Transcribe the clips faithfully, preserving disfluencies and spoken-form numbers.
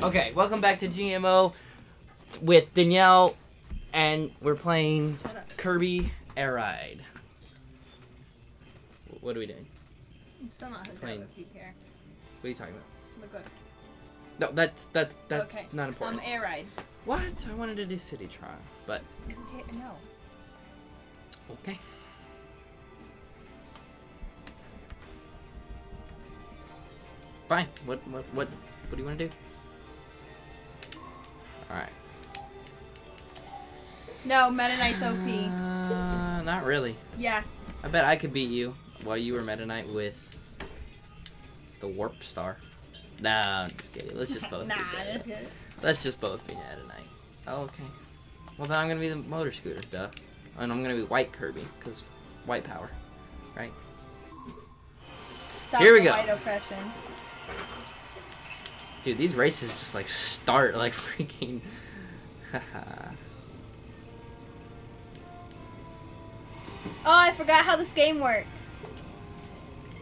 Okay, welcome back to G M O with Danielle, and we're playing Kirby Air Ride. What are we doing? I'm still not hooked playing. Up if you care. What are you talking about? Look, look. No, that's that's that's okay. Not important. Um, Air Ride. What? I wanted to do City Trial, but. Okay, no. Okay. Fine. What what what what do you want to do? Alright. No, Meta Knight's O P. Uh, not really. Yeah. I bet I could beat you while you were Meta Knight with the Warp Star. Nah, I'm just kidding. Let's just both nah, be Meta Knight. Good. Let's just both be Meta Knight. Oh, okay. Well, then I'm going to be the Motor Scooter, duh. And I'm going to be White Kirby, because white power. Right? Stop. Here we the go. White oppression. Dude, these races just like start like freaking. Oh, I forgot how this game works.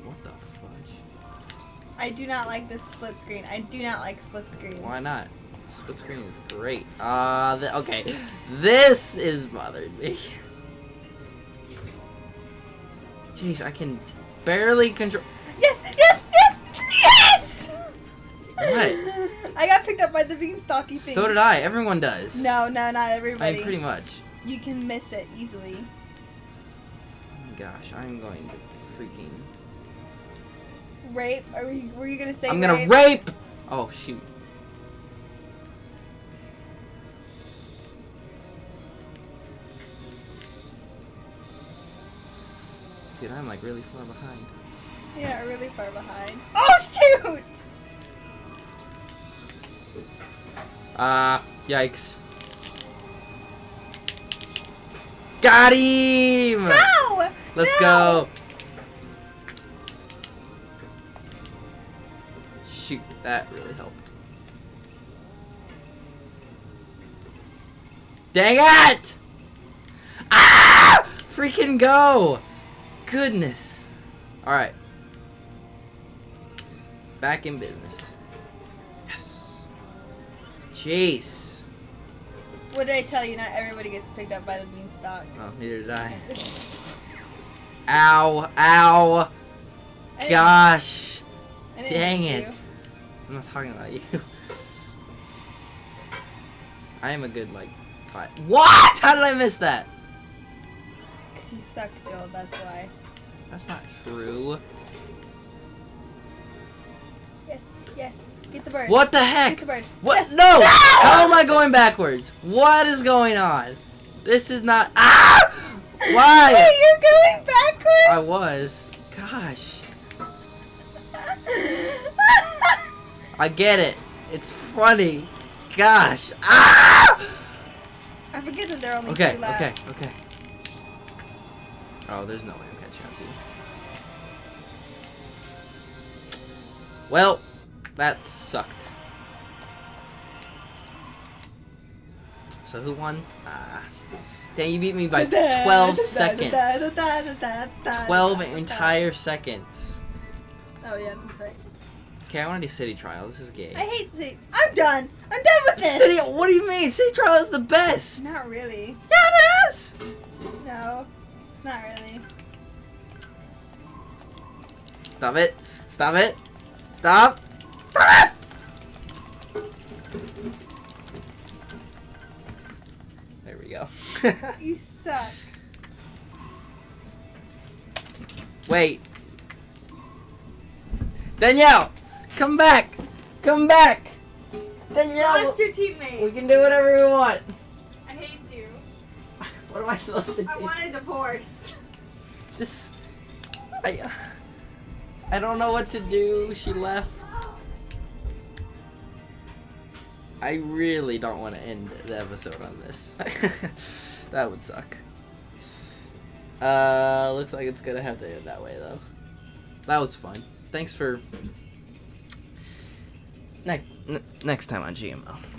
What the fudge? I do not like this split screen. I do not like split screens. Why not? Split screen is great. Ah, uh, th okay. This is bothered me. Jeez, I can barely control. Yes, yes, yes, yes! What? I got picked up by the beanstalky thing. So did I. Everyone does. No, no, not everybody. I mean, pretty much. You can miss it easily. Oh my gosh, I'm going to freaking... Rape? Are we, were you going to say I'm going to rape! Oh, shoot. Dude, I'm like really far behind. Yeah, really far behind. Oh, shoot! Ah, uh, yikes. Got him! No! Let's no! go. Shoot, that really helped. Dang it! Ah! Freaking go! Goodness. Alright. Back in business. Jeez. What did I tell you? Not everybody gets picked up by the beanstalk. Oh, neither did I. Ow. Ow. I Gosh. Dang it. You. I'm not talking about you. I am a good, like, five. What? How did I miss that? Because you suck, Joel. That's why. That's not true. Yes. Yes. Get the bird. What the heck? Get the bird. What? Yes. No! No! How am I going backwards? What is going on? This is not. Ah! Why? Wait, you're going backwards? I was. Gosh. I get it. It's funny. Gosh. Ah! I forget that there are only okay, two laps. Okay. Okay. Okay. Oh, there's no way I'm catching up to you. Well. That sucked. So who won? Ah. Dang, you beat me by twelve seconds. twelve entire seconds. Oh yeah, that's right. Okay, I want to do City Trial. This is gay. I hate City. I'm done. I'm done with this. City, what do you mean? City Trial is the best. Not really. Yeah, it is. No, not really. Stop it. Stop it. Stop. Stop it! There we go. You suck. Wait. Danielle! Come back! Come back! Danielle! You lost your teammate. We can do whatever we want. I hate you. What am I supposed to do? I want a divorce. This... I... I don't know what to do. She left. I really don't want to end the episode on this. That would suck. Uh, looks like it's gonna have to end that way though. That was fun. Thanks for... Ne- next time on G M O.